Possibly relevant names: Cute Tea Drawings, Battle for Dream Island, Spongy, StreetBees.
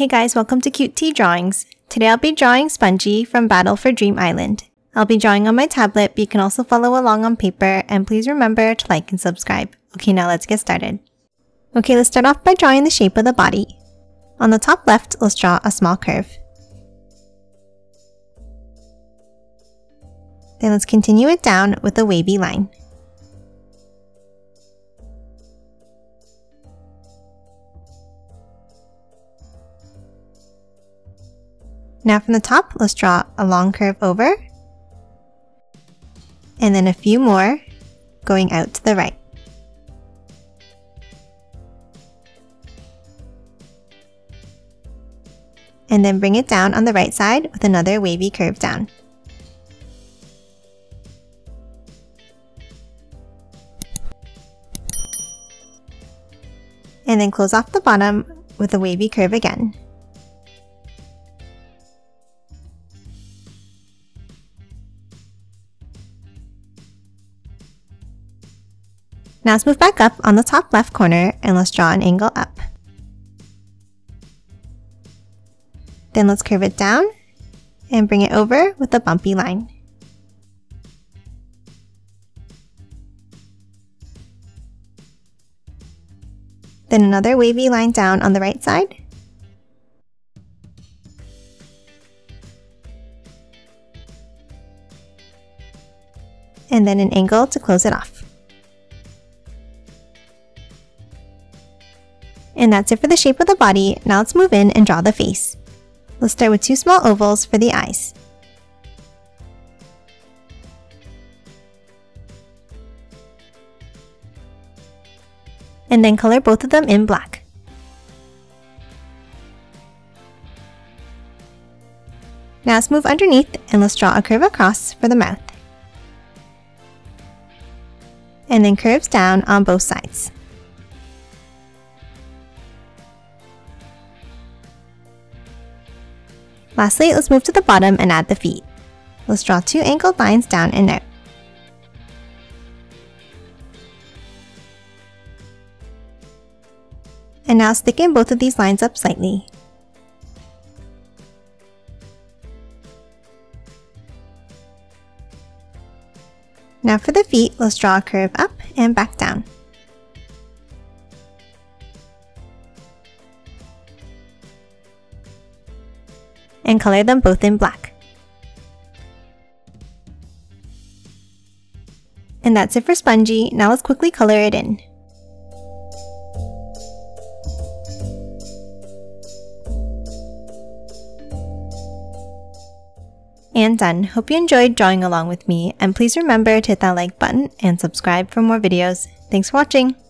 Hey guys, welcome to Cute Tea Drawings. Today I'll be drawing Spongy from Battle for Dream Island. I'll be drawing on my tablet, but you can also follow along on paper, and please remember to like and subscribe. Okay, now let's get started. Okay, let's start off by drawing the shape of the body. On the top left, let's draw a small curve. Then let's continue it down with a wavy line. Now from the top, let's draw a long curve over, and then a few more going out to the right. And then bring it down on the right side with another wavy curve down. And then close off the bottom with a wavy curve again. Now let's move back up on the top left corner and let's draw an angle up. Then let's curve it down and bring it over with a bumpy line. Then another wavy line down on the right side. And then an angle to close it off. And that's it for the shape of the body. Now let's move in and draw the face. Let's start with two small ovals for the eyes. And then color both of them in black. Now let's move underneath and let's draw a curve across for the mouth. And then curves down on both sides. Lastly, let's move to the bottom and add the feet. Let's draw two angled lines down and out. And now let's thicken both of these lines up slightly. Now for the feet, let's draw a curve up and back down. And color them both in black. And that's it for Spongy. Now let's quickly color it in. And done. Hope you enjoyed drawing along with me, and please remember to hit that like button and subscribe for more videos. Thanks for watching!